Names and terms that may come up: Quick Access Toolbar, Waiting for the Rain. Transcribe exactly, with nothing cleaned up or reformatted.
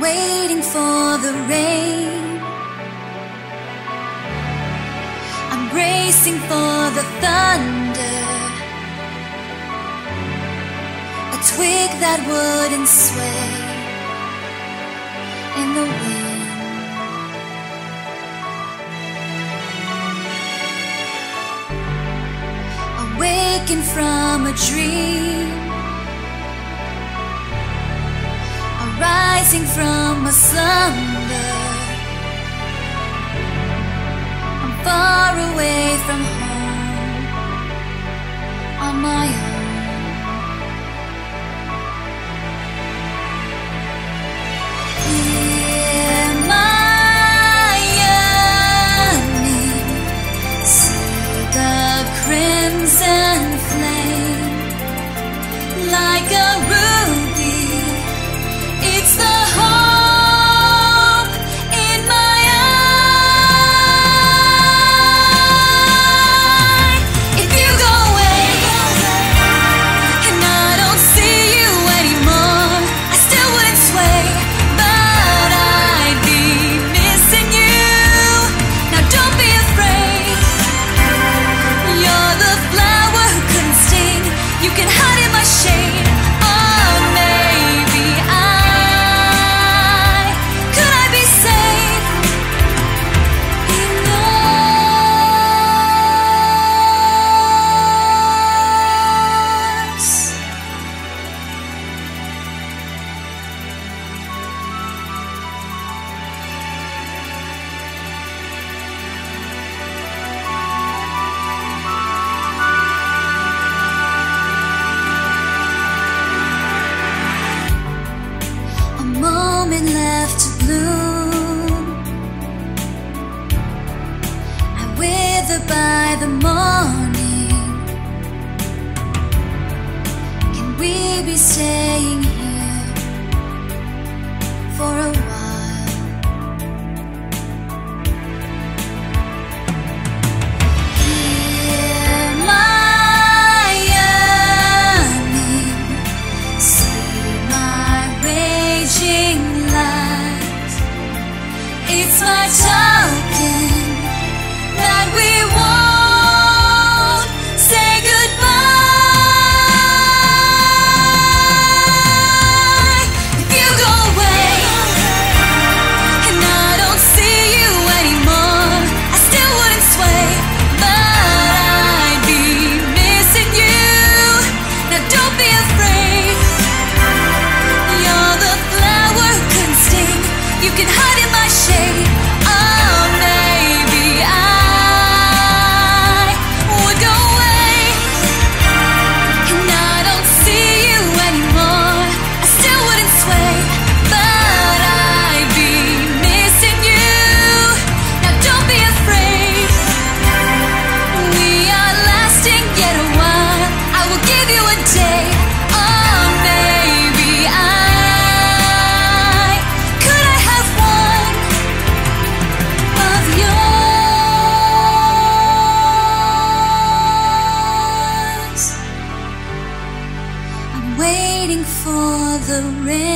waiting for the rain. I'm bracing for the thunder, a twig that wouldn't sway in the wind. Awaken from a dream, rising from a slumber. I'm far away from home, on my own. Hear my yearning, see the crimson flame, like a ruby. It's the hope in my eye. If you go away and I don't see you anymore, I still wouldn't sway, but I'd be missing you. Now don't be afraid, you're the flower who couldn't sting. You can hide in my shade. Left to bloom, I wither by the morning. Can we be staying here for a while? Hear my yearning, see my raging. It's my token that we won't say goodbye. If you go away and I don't see you anymore, I still wouldn't sway, but I'd be missing you. Now don't be afraid, you're the flower who couldn't sting. You can hide in my shade. Oh, maybe I would go away and I don't see you anymore, I still wouldn't sway, but I'd be missing you. Now don't be afraid, we are lasting yet a while. I will give you a day. Oh, maybe I for the rain.